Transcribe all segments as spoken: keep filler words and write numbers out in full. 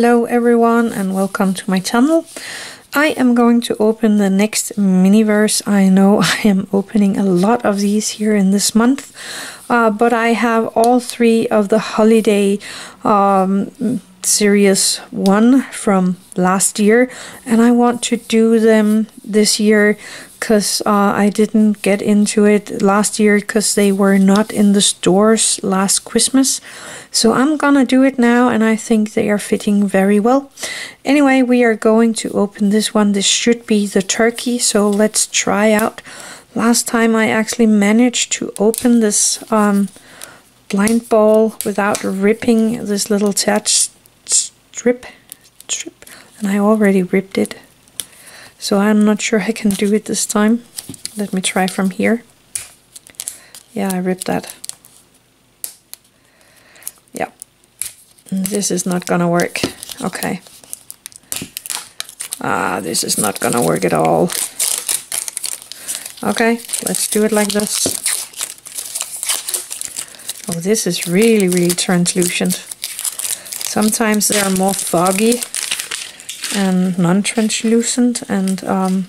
Hello everyone and welcome to my channel. I am going to open the next Miniverse. I know I am opening a lot of these here in this month, uh, but I have all three of the holiday um, series one from last year, and I want to do them this year because uh, I didn't get into it last year because they were not in the stores last Christmas. So I'm gonna do it now, and I think they are fitting very well. Anyway, we are going to open this one. This should be the turkey, so let's try out. Last time I actually managed to open this um, blind ball without ripping this little touch strip, strip, and I already ripped it. So I'm not sure I can do it this time. Let me try from here. Yeah, I ripped that. Yeah, this is not gonna work. Okay. Ah, this is not gonna work at all. Okay, let's do it like this. Oh, this is really, really translucent. Sometimes they are more foggy and non-translucent, and um,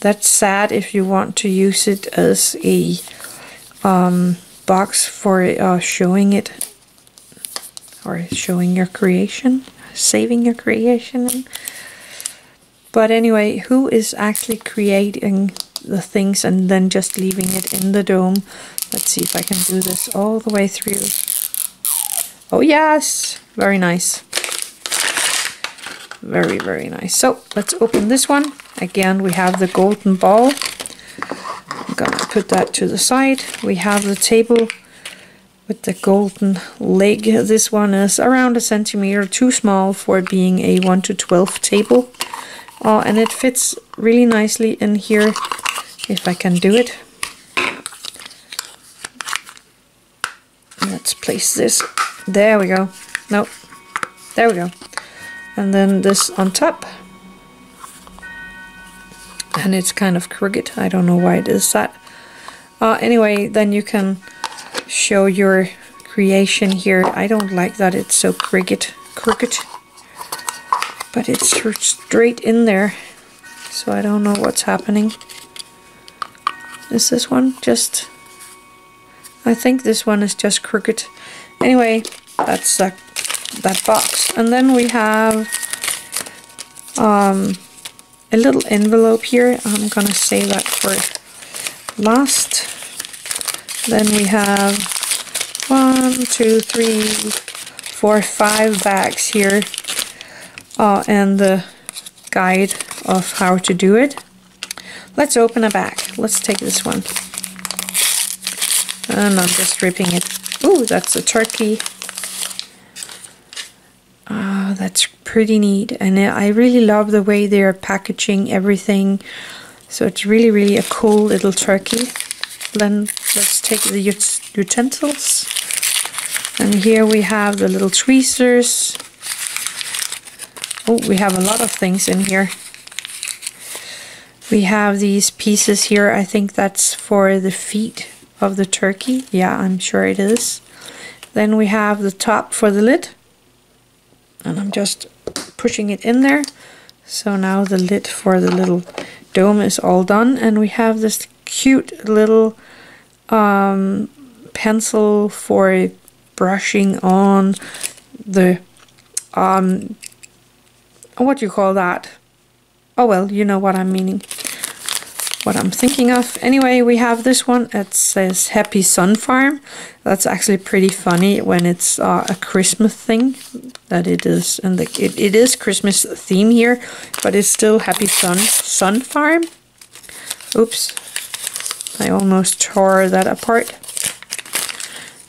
that's sad if you want to use it as a um, box for uh, showing it or showing your creation, saving your creation. But anyway, who is actually creating the things and then just leaving it in the dome? Let's see if I can do this all the way through. Oh yes, very nice. Very, very nice. So let's open this one. Again, we have the golden ball. I'm gonna put that to the side. We have the table with the golden leg. This one is around a centimeter too small for being a one to twelve table. Uh, and it fits really nicely in here, if I can do it. Let's place this. There we go. No, there we go. And then this on top, and it's kind of crooked. I don't know why it is that. Uh, anyway, then you can show your creation here. I don't like that it's so crooked, crooked, but it's straight in there, so I don't know what's happening. Is this one just? I think this one is just crooked. Anyway, that's that. that box. And then we have um, a little envelope here. I'm gonna save that for last. Then we have one, two, three, four, five bags here, uh, and the guide of how to do it. Let's open a bag. Let's take this one. And I'm just ripping it. Ooh, that's a turkey. Ah, uh, that's pretty neat, and I really love the way they are packaging everything. So it's really, really a cool little turkey. Then let's take the utensils, and here we have the little tweezers. Oh, we have a lot of things in here. We have these pieces here. I think that's for the feet of the turkey. Yeah, I'm sure it is. Then we have the top for the lid. And I'm just pushing it in there. So now the lid for the little dome is all done, and we have this cute little um, pencil for brushing on the um, what do you call that? Oh well, you know what I'm meaning, what I'm thinking of. Anyway, we have this one. It says Happy Sun Farm. That's actually pretty funny when it's uh, a Christmas thing, that it is, and the, it, it is Christmas theme here, but it's still Happy Sun Sun Farm. Oops, I almost tore that apart.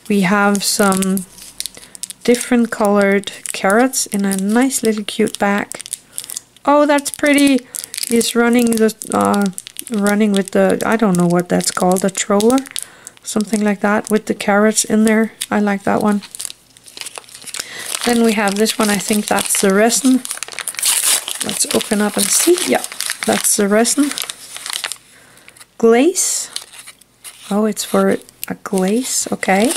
We have some different colored carrots in a nice little cute bag. Oh, that's pretty. He's running the uh, running with the, I don't know what that's called, a troller, something like that, with the carrots in there. I like that one. Then we have this one. I think that's the resin. Let's open up and see. Yeah, that's the resin glaze. Oh, it's for a glaze. Okay,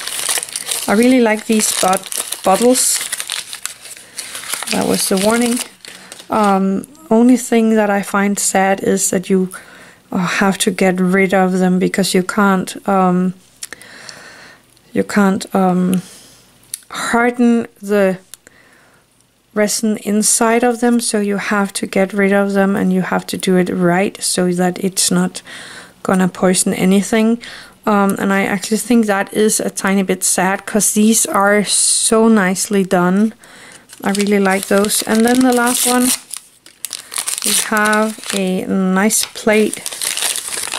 I really like these bot bottles. That was the warning. Um, only thing that I find sad is that you uh, have to get rid of them, because you can't um, you can't um, harden the resin inside of them, so you have to get rid of them, and you have to do it right so that it's not gonna poison anything. Um, and I actually think that is a tiny bit sad, because these are so nicely done. I really like those. And then the last one, we have a nice plate.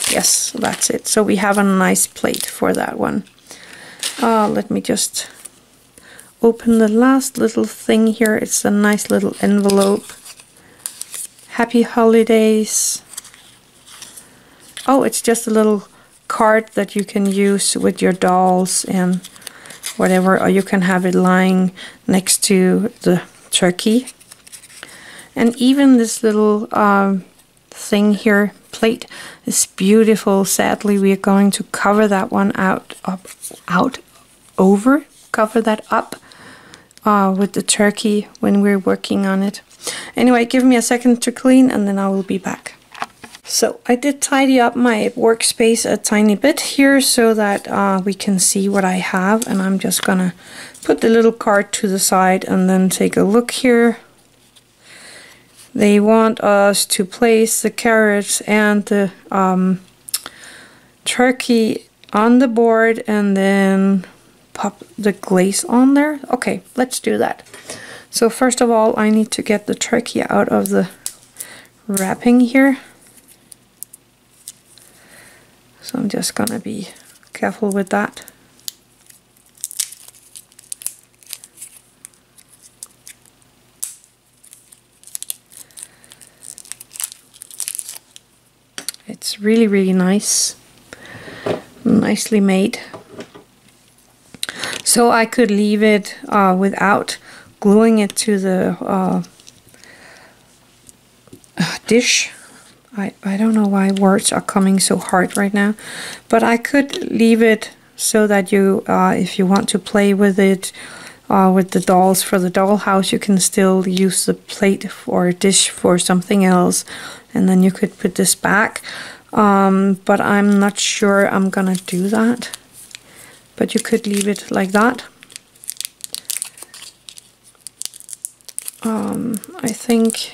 Yes, that's it. So we have a nice plate for that one. Uh, let me just open the last little thing here. It's a nice little envelope. Happy holidays. Oh, it's just a little card that you can use with your dolls and whatever, or you can have it lying next to the turkey. And even this little um, thing here, plate, is beautiful. Sadly, we are going to cover that one out, up, out, over, cover that up uh, with the turkey when we're working on it. Anyway, give me a second to clean, and then I will be back. So I did tidy up my workspace a tiny bit here so that uh, we can see what I have, and I'm just gonna put the little card to the side and then take a look here. They want us to place the carrots and the um, turkey on the board and then pop the glaze on there. Okay, let's do that. So first of all, I need to get the turkey out of the wrapping here. So I'm just gonna be careful with that. It's really, really nice, nicely made. So I could leave it uh, without gluing it to the uh, dish. I, I don't know why words are coming so hard right now, but I could leave it so that you, uh, if you want to play with it, uh, with the dolls for the dollhouse, you can still use the plate or a dish for something else, and then you could put this back. Um, but I'm not sure I'm gonna do that. But you could leave it like that. Um, I think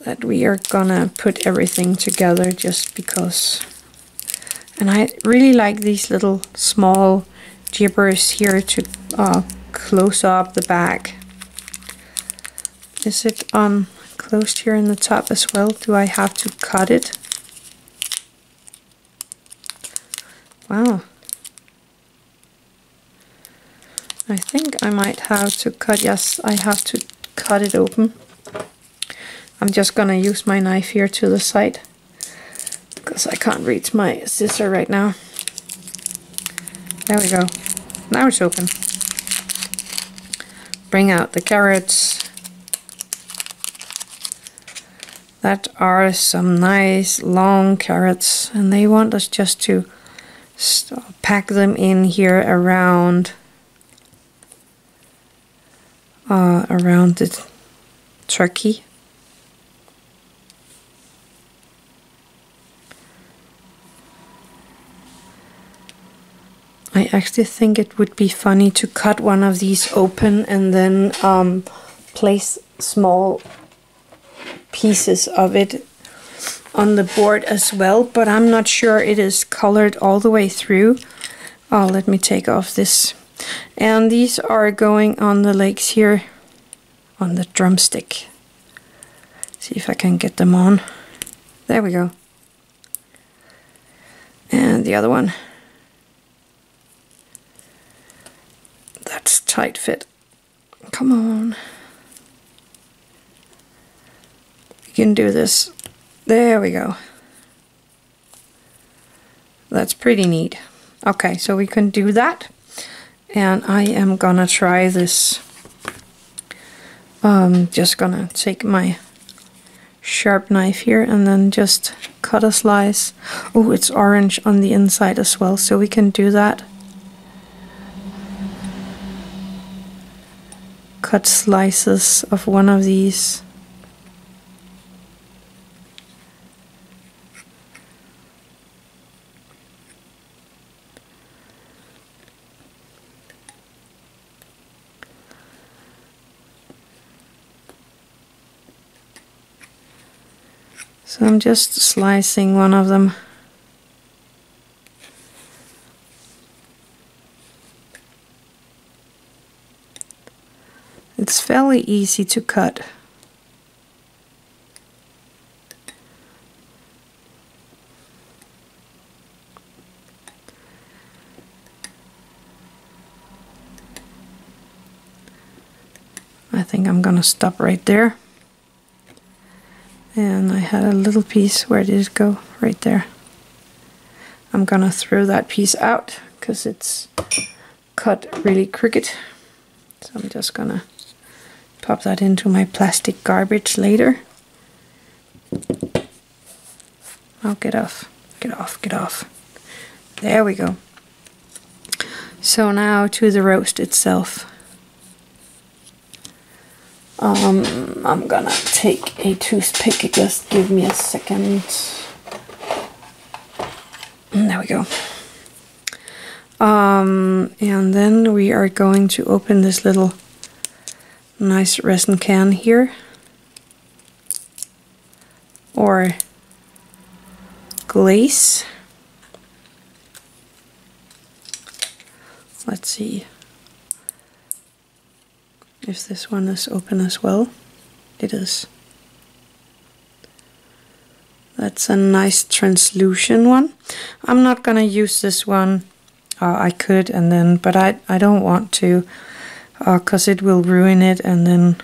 that we are gonna put everything together just because. And I really like these little small gibbers here to uh, close up the bag. Is it um, closed here in the top as well? Do I have to cut it? Wow. I think I might have to cut, yes, I have to cut it open. I'm just gonna use my knife here to the side because I can't reach my scissor right now. There we go. Now it's open. Bring out the carrots. That are some nice long carrots, and they want us just to pack them in here around uh, around the turkey. I actually think it would be funny to cut one of these open and then um, place small pieces of it on the board as well, but I'm not sure it is colored all the way through. Oh, let me take off this. And these are going on the legs here, on the drumstick. See if I can get them on. There we go. And the other one. That's tight fit. Come on. You can do this. There we go. That's pretty neat. Okay, so we can do that. And I am gonna try this. I'm just gonna take my sharp knife here and then just cut a slice. Oh, it's orange on the inside as well, so we can do that. cut slices of one of these. So I'm just slicing one of them. It's fairly easy to cut. I think I'm gonna stop right there. And I had a little piece, where did it go? Right there. I'm gonna throw that piece out because it's cut really crooked. So I'm just gonna pop that into my plastic garbage later. I'll get off, get off, get off. There we go. So now to the roast itself. Um, I'm gonna take a toothpick, just give me a second. There we go. Um, and then we are going to open this little nice resin can here. Or glaze. Let's see if this one is open as well. It is. That's a nice translucent one. I'm not gonna use this one. Uh, I could, and then, but I, I don't want to, uh, cause it will ruin it, and then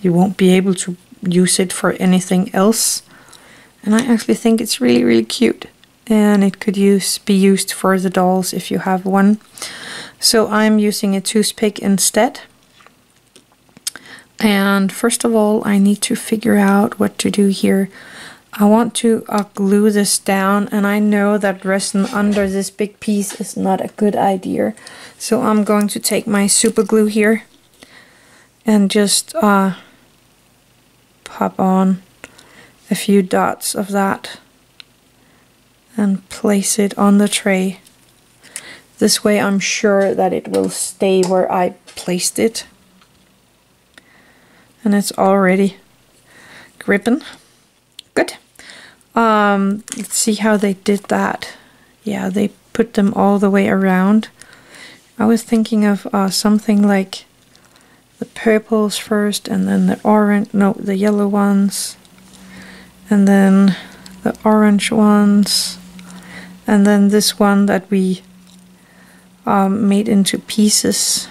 you won't be able to use it for anything else. And I actually think it's really, really cute, and it could use be used for the dolls if you have one. So I'm using a toothpick instead. And first of all, I need to figure out what to do here. I want to uh, glue this down, and I know that resin under this big piece is not a good idea. So I'm going to take my super glue here and just uh, pop on a few dots of that and place it on the tray. This way I'm sure that it will stay where I placed it. And it's already gripping. Good. Um, let's see how they did that. Yeah, they put them all the way around. I was thinking of uh, something like the purples first, and then the orange, no, the yellow ones, and then the orange ones, and then this one that we um, made into pieces.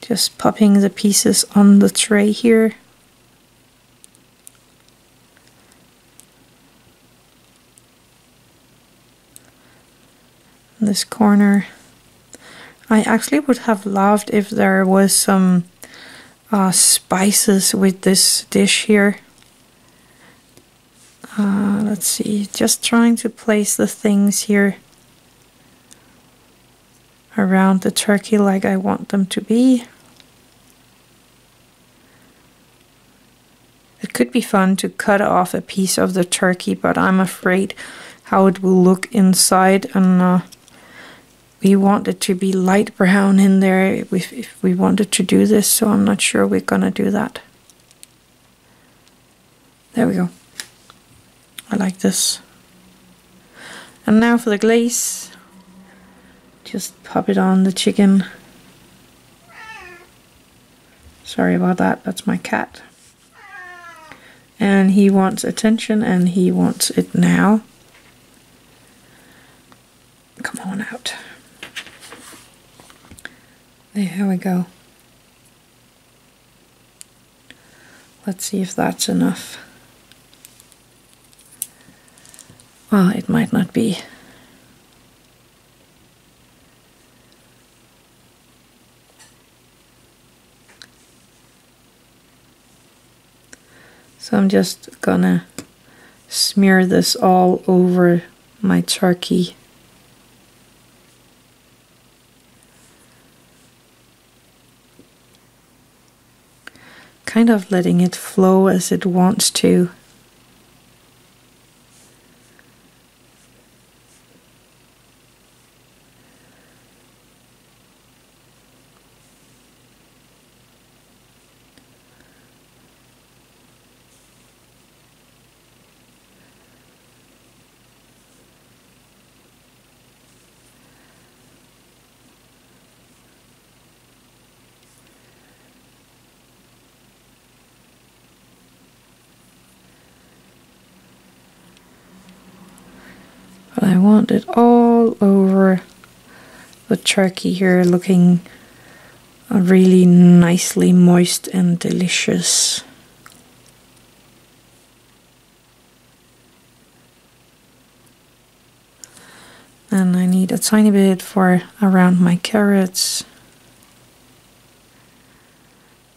Just popping the pieces on the tray here. This corner. I actually would have loved if there was some uh, spices with this dish here. Uh, let's see, just trying to place the things here around the turkey like I want them to be. It could be fun to cut off a piece of the turkey, but I'm afraid how it will look inside, and uh, we want it to be light brown in there if, if we wanted to do this, so I'm not sure we're gonna do that. There we go. I like this. And now for the glaze. Just pop it on the chicken. Sorry about that, that's my cat. And he wants attention, and he wants it now. Come on out. There we go. Let's see if that's enough. Well, it might not be. So I'm just gonna smear this all over my turkey. kind of letting it flow as it wants to. I want it all over the turkey here, looking really nicely moist and delicious. And I need a tiny bit for around my carrots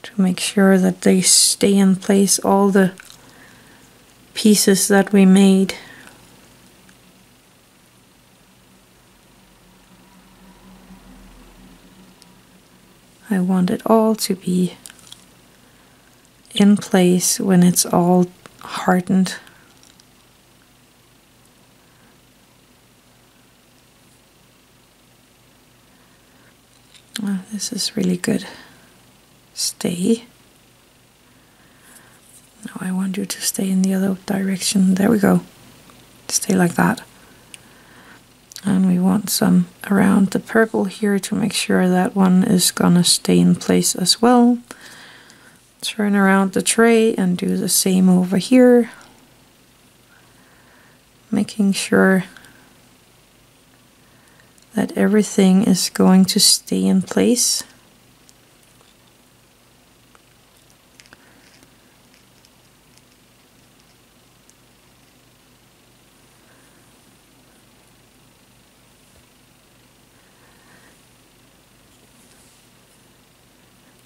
to make sure that they stay in place, all the pieces that we made. I want it all to be in place when it's all hardened. Oh, this is really good. Stay. No, I want you to stay in the other direction. There we go. Stay like that. And we want some around the purple here to make sure that one is gonna stay in place as well. Turn around the tray and do the same over here. Making sure that everything is going to stay in place.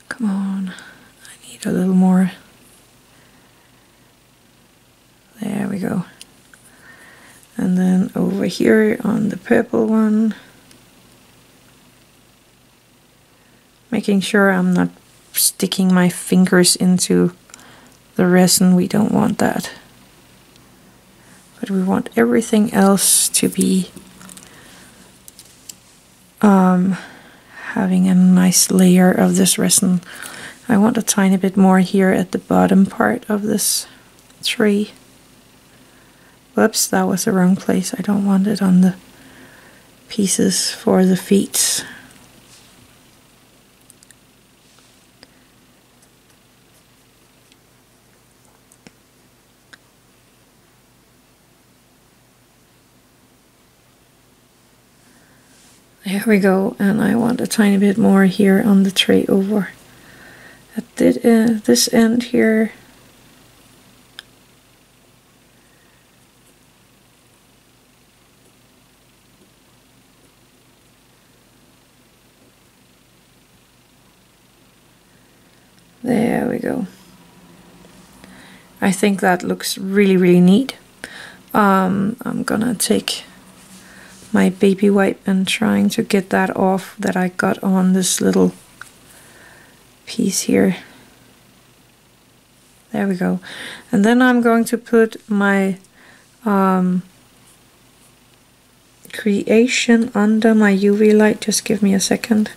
Come on, I need a little more. There we go. And then over here on the purple one, making sure I'm not sticking my fingers into the resin. We don't want that. But we want everything else to be um, having a nice layer of this resin. I want a tiny bit more here at the bottom part of this tree. Whoops, that was the wrong place. I don't want it on the pieces for the feet. There we go, and I want a tiny bit more here on the tray over at this end here. There we go. I think that looks really, really neat. Um, I'm gonna take my baby wipe and trying to get that off that I got on this little piece here. There we go. And then I'm going to put my um, creation under my U V light. Just give me a second.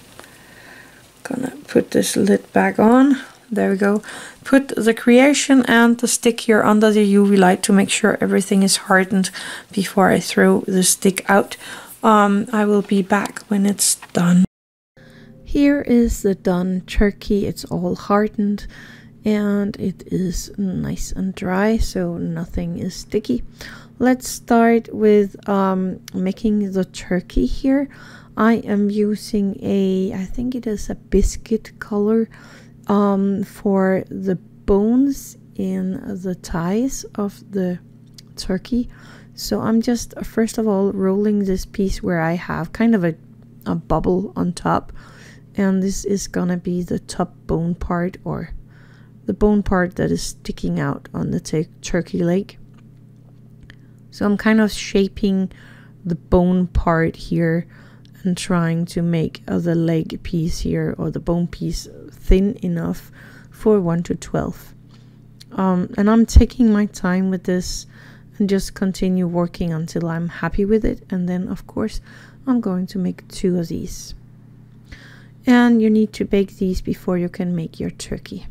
Gonna put this lid back on. There we go. Put the creation and the stick here under the U V light to make sure everything is hardened before I throw the stick out. Um, I will be back when it's done. Here is the done turkey. It's all hardened and it is nice and dry, so nothing is sticky. Let's start with um, making the turkey here. I am using a, I think it is a biscuit color Um, for the bones in the thighs of the turkey. So I'm just first of all rolling this piece where I have kind of a, a bubble on top, and this is gonna be the top bone part, or the bone part that is sticking out on the turkey leg. So I'm kind of shaping the bone part here and trying to make uh, the leg piece here, or the bone piece, thin enough for one to twelve. Um, and I'm taking my time with this and just continue working until I'm happy with it. And then, of course, I'm going to make two of these. And you need to bake these before you can make your turkey.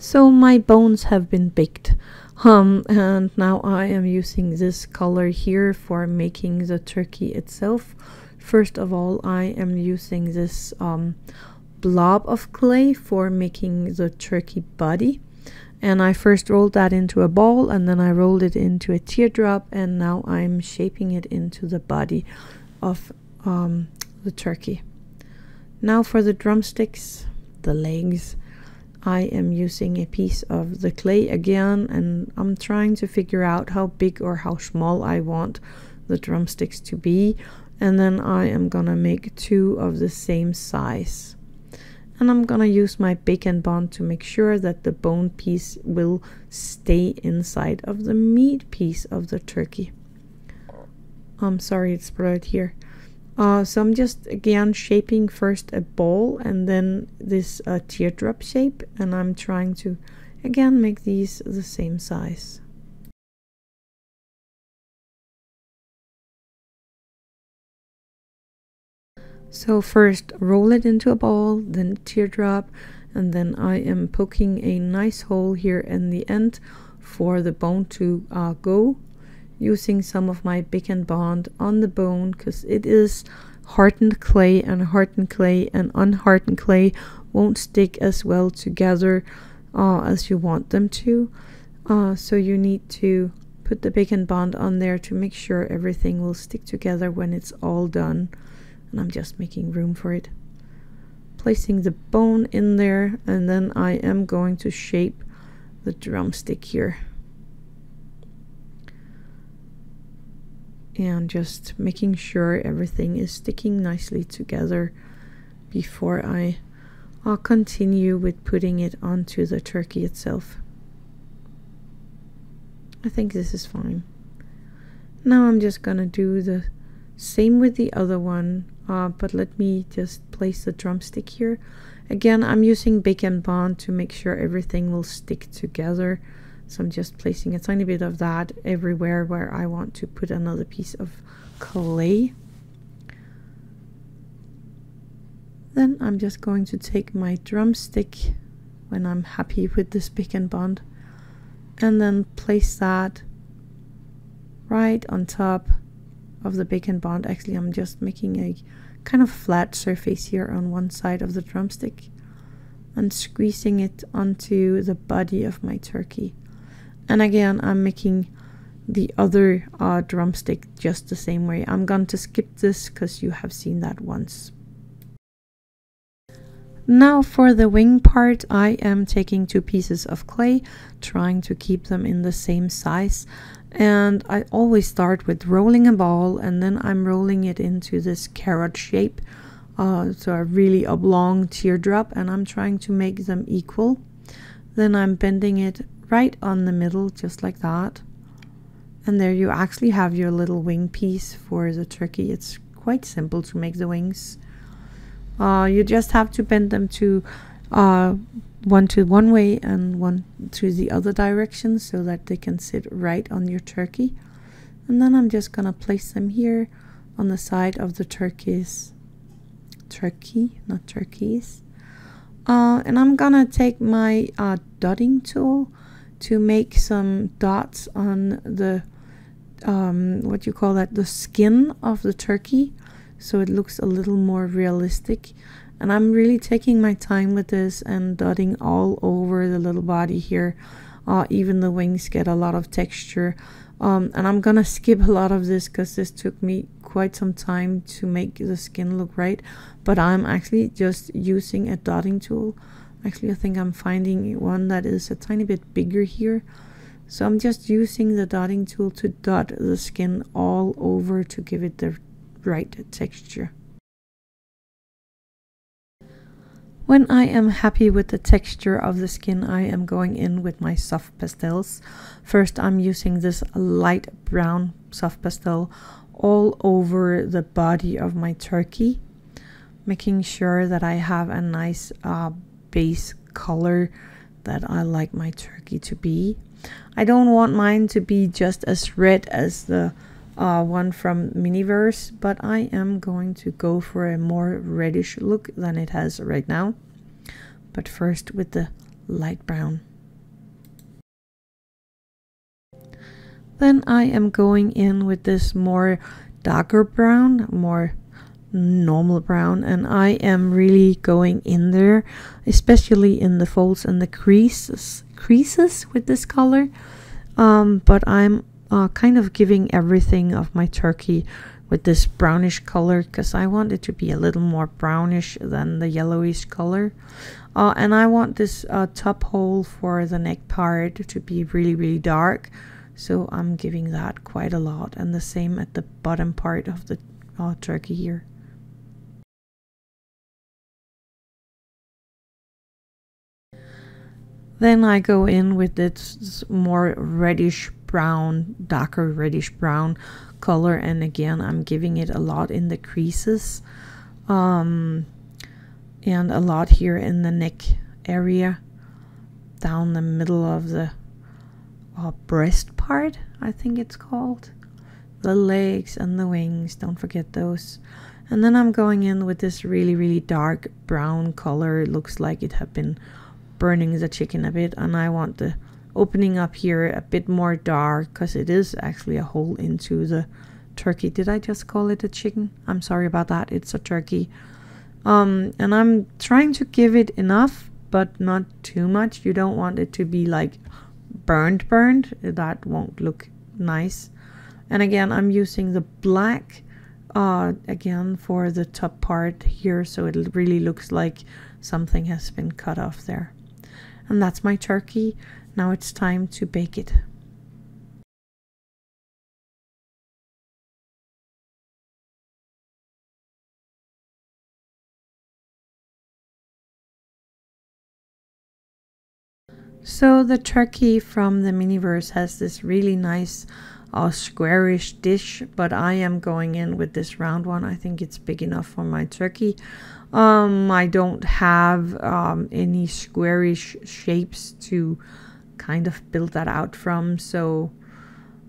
So my bones have been baked, um, and now I am using this color here for making the turkey itself. First of all, I am using this um, blob of clay for making the turkey body, and I first rolled that into a ball, and then I rolled it into a teardrop, and now I'm shaping it into the body of um, the turkey. Now for the drumsticks, the legs, I am using a piece of the clay again, and I'm trying to figure out how big or how small I want the drumsticks to be, and then I am gonna make two of the same size. And I'm gonna use my Bake and Bond to make sure that the bone piece will stay inside of the meat piece of the turkey. I'm sorry, it's blurred here. Uh, so I'm just again shaping first a ball and then this uh, teardrop shape, and I'm trying to again make these the same size. So first roll it into a ball, then teardrop, and then I am poking a nice hole here in the end for the bone to uh, go. Using some of my Bake and Bond on the bone, because it is hardened clay, and hardened clay and unhardened clay won't stick as well together uh, as you want them to. Uh, so you need to put the Bake and Bond on there to make sure everything will stick together when it's all done. And I'm just making room for it. Placing the bone in there, and then I am going to shape the drumstick here. And just making sure everything is sticking nicely together before I I'll continue with putting it onto the turkey itself. I think this is fine. Now I'm just gonna do the same with the other one, uh, but let me just place the drumstick here. Again, I'm using Bake and Bond to make sure everything will stick together. So I'm just placing a tiny bit of that everywhere where I want to put another piece of clay. Then I'm just going to take my drumstick when I'm happy with this Bake and Bond, and then place that right on top of the Bake and Bond. Actually, I'm just making a kind of flat surface here on one side of the drumstick and squeezing it onto the body of my turkey. And again, I'm making the other uh, drumstick just the same way. I'm going to skip this because you have seen that once. Now for the wing part, I am taking two pieces of clay, trying to keep them in the same size. And I always start with rolling a ball, and then I'm rolling it into this carrot shape. Uh, so a really oblong teardrop, and I'm trying to make them equal. Then I'm bending it right on the middle, just like that. And there you actually have your little wing piece for the turkey. It's quite simple to make the wings. Uh, you just have to bend them to uh, one to one way and one to the other direction so that they can sit right on your turkey. And then I'm just gonna place them here on the side of the turkeys. Turkey, not turkeys. Uh, and I'm gonna take my uh, dotting tool to make some dots on the um, what you call that, the skin of the turkey, so it looks a little more realistic. And I'm really taking my time with this and dotting all over the little body here. Uh, even the wings get a lot of texture. Um, and I'm gonna skip a lot of this because this took me quite some time to make the skin look right, but I'm actually just using a dotting tool. Actually, I think I'm finding one that is a tiny bit bigger here, so I'm just using the dotting tool to dot the skin all over to give it the right texture. When I am happy with the texture of the skin, I am going in with my soft pastels. First, I'm using this light brown soft pastel all over the body of my turkey, making sure that I have a nice uh, base color that I like my turkey to be. I don't want mine to be just as red as the uh, one from Miniverse, but I am going to go for a more reddish look than it has right now. But first with the light brown. Then I am going in with this more darker brown, more normal brown, and I am really going in there, especially in the folds and the creases creases with this color, um, but I'm uh, kind of giving everything of my turkey with this brownish color because I want it to be a little more brownish than the yellowish color, uh, and I want this uh, top hole for the neck part to be really really dark, so I'm giving that quite a lot, and the same at the bottom part of the uh, turkey here. Then I go in with this more reddish brown, darker reddish brown color, and again I'm giving it a lot in the creases, um, and a lot here in the neck area, down the middle of the uh, breast part, I think it's called, the legs and the wings, don't forget those. And then I'm going in with this really really dark brown color. It looks like it had been burning the chicken a bit, and I want the opening up here a bit more dark because it is actually a hole into the turkey. Did I just call it a chicken? I'm sorry about that, it's a turkey. Um, and I'm trying to give it enough but not too much. You don't want it to be like burned burned, that won't look nice. And again I'm using the black uh, again for the top part here, so it really looks like something has been cut off there. And that's my turkey. Now it's time to bake it. So the turkey from the Miniverse has this really nice uh, squarish dish, but I am going in with this round one. I think it's big enough for my turkey. Um, I don't have um, any squarish shapes to kind of build that out from, so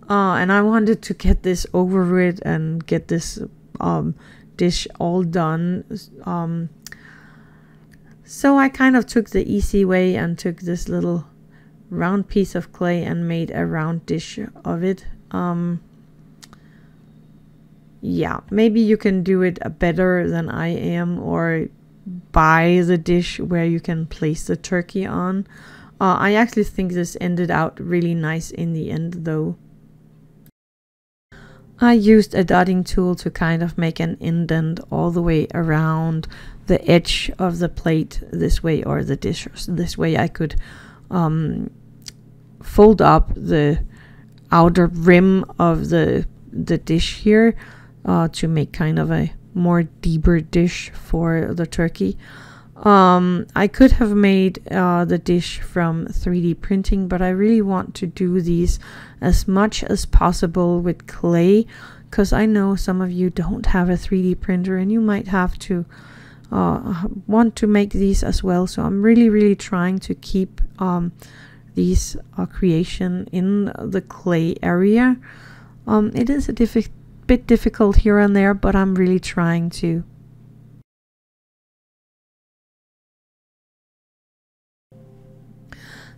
uh, and I wanted to get this over with and get this um, dish all done, um, so I kind of took the easy way and took this little round piece of clay and made a round dish of it. Um, yeah, maybe you can do it better than I am, or buy the dish where you can place the turkey on. Uh, I actually think this ended out really nice in the end though. I used a dotting tool to kind of make an indent all the way around the edge of the plate this way, or the dish this way. I could um, fold up the outer rim of the the dish here uh, to make kind of a more deeper dish for the turkey. Um, I could have made uh, the dish from three D printing, but I really want to do these as much as possible with clay, because I know some of you don't have a three D printer and you might have to uh, want to make these as well. So I'm really really trying to keep um, these uh, creation in the clay area. Um, it is a diffi bit difficult here and there, but I'm really trying to.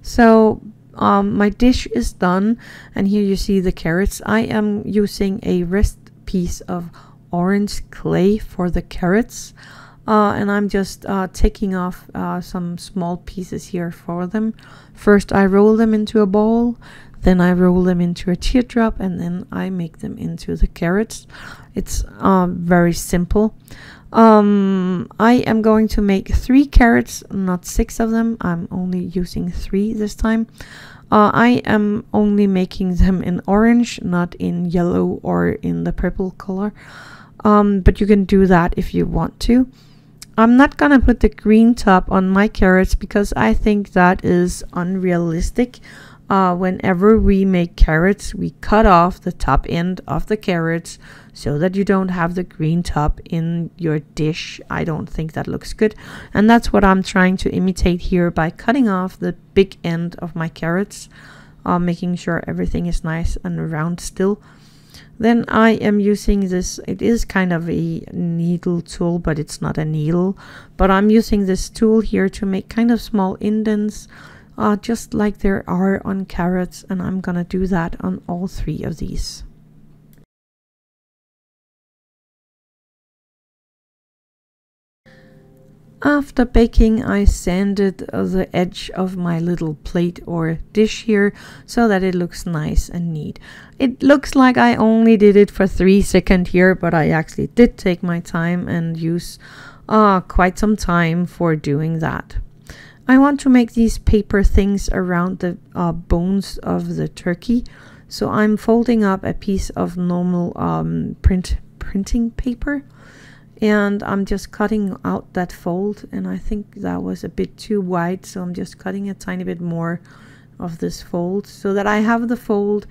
So um, my dish is done, and here you see the carrots. I am using a rest piece of orange clay for the carrots, uh, and I'm just uh, taking off uh, some small pieces here for them. First I roll them into a ball, then I roll them into a teardrop, and then I make them into the carrots. It's uh, very simple. Um, I am going to make three carrots, not six of them. I'm only using three this time. Uh, I am only making them in orange, not in yellow or in the purple color. Um, but you can do that if you want to. I'm not gonna put the green top on my carrots because I think that is unrealistic. Uh, whenever we make carrots, we cut off the top end of the carrots so that you don't have the green top in your dish. I don't think that looks good. And that's what I'm trying to imitate here by cutting off the big end of my carrots, uh, making sure everything is nice and round still. Then I am using this, it is kind of a needle tool, but it's not a needle. But I'm using this tool here to make kind of small indents, Uh, just like there are on carrots, and I'm gonna do that on all three of these. After baking, I sanded uh, the edge of my little plate or dish here so that it looks nice and neat. It looks like I only did it for three seconds here, but I actually did take my time and use uh, quite some time for doing that. I want to make these paper things around the uh, bones of the turkey, so I'm folding up a piece of normal um, print printing paper, and I'm just cutting out that fold. And I think that was a bit too wide, so I'm just cutting a tiny bit more of this fold so that I have the fold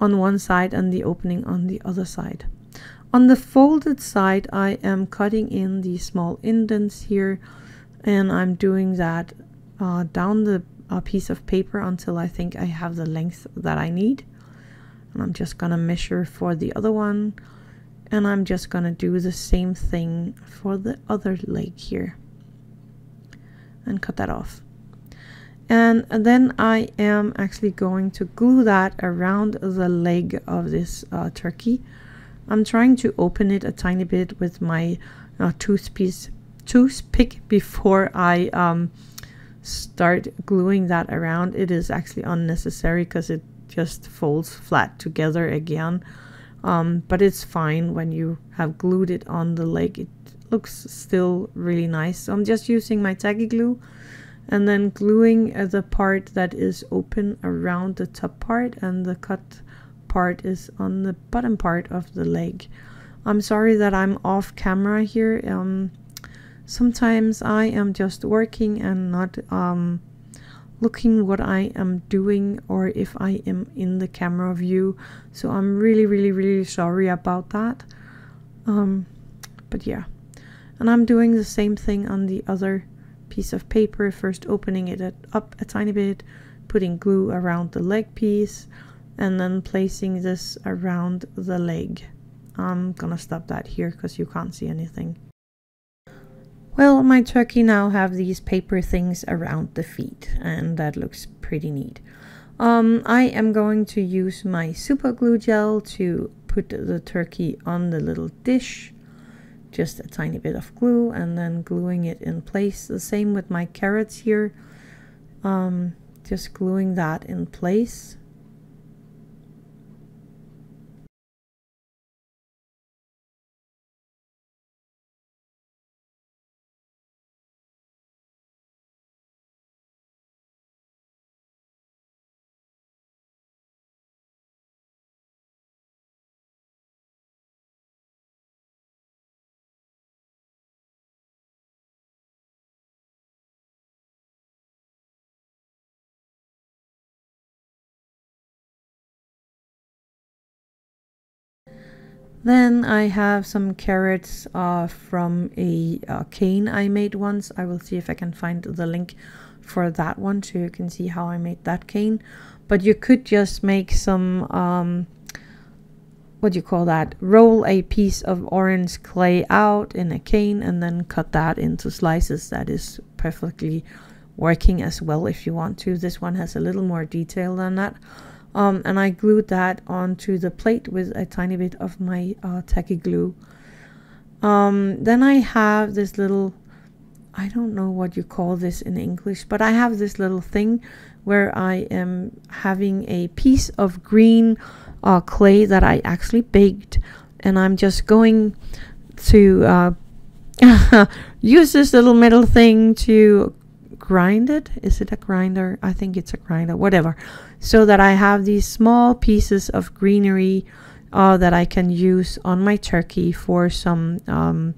on one side and the opening on the other side. On the folded side, I am cutting in the small indents here, and I'm doing that Uh, down the uh, piece of paper until I think I have the length that I need. And I'm just gonna measure for the other one, and I'm just gonna do the same thing for the other leg here and cut that off. And then I am actually going to glue that around the leg of this uh, turkey. I'm trying to open it a tiny bit with my uh, toothpiece, toothpick before I um, start gluing that around. It is actually unnecessary because it just folds flat together again, um, but it's fine when you have glued it on the leg. It looks still really nice, so I'm just using my tacky glue and then gluing uh, the part that is open around the top part, and the cut part is on the bottom part of the leg. I'm sorry that I'm off camera here. um, Sometimes I am just working and not um, looking what I am doing or if I am in the camera view. So I'm really, really, really sorry about that. Um, but yeah, and I'm doing the same thing on the other piece of paper. First opening it up a tiny bit, putting glue around the leg piece, and then placing this around the leg. I'm gonna stop that here because you can't see anything. Well, my turkey now have these paper things around the feet, and that looks pretty neat. Um, I am going to use my super glue gel to put the turkey on the little dish. Just a tiny bit of glue and then gluing it in place. The same with my carrots here. Um, just gluing that in place. Then I have some carrots uh, from a uh, cane I made once. I will see if I can find the link for that one so you can see how I made that cane. But you could just make some, um, what do you call that? Roll a piece of orange clay out in a cane and then cut that into slices. That is perfectly working as well if you want to. This one has a little more detail than that. Um, and I glued that onto the plate with a tiny bit of my uh, tacky glue. Um, then I have this little, I don't know what you call this in English, but I have this little thing where I am having a piece of green uh, clay that I actually baked. And I'm just going to uh, use this little metal thing to grind it. Is it a grinder? I think it's a grinder, whatever. So that I have these small pieces of greenery uh, that I can use on my turkey for some um,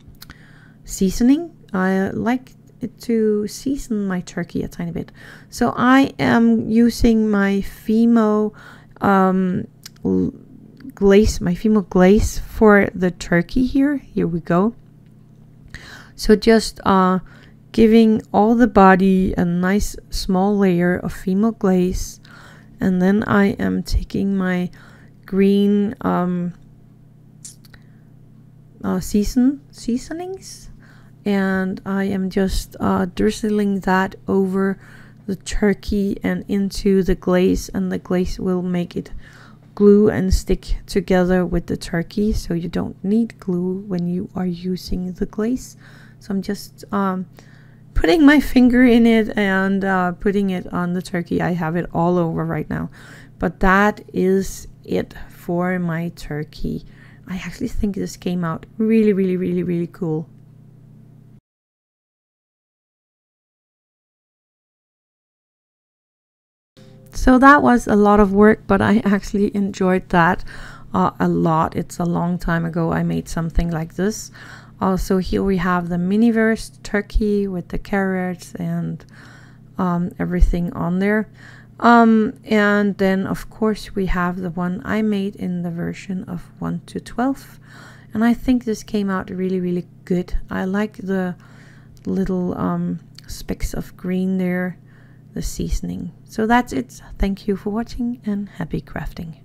seasoning. I like to season my turkey a tiny bit. So I am using my Fimo um, glaze, my Fimo glaze for the turkey here. Here we go. So just uh, giving all the body a nice small layer of Fimo glaze. And then I am taking my green um, uh, season seasonings. And I am just uh, drizzling that over the turkey and into the glaze, and the glaze will make it glue and stick together with the turkey, so you don't need glue when you are using the glaze. So I'm just um, putting my finger in it and uh, putting it on the turkey. I have it all over right now, but that is it for my turkey. I actually think this came out really, really, really, really cool. So that was a lot of work, but I actually enjoyed that uh, a lot. It's a long time ago I made something like this. Also, uh, here we have the Miniverse turkey with the carrots and um, everything on there. Um, and then, of course, we have the one I made in the version of one to twelve. And I think this came out really, really good. I like the little um, specks of green there. The seasoning. So that's it. Thank you for watching and happy crafting.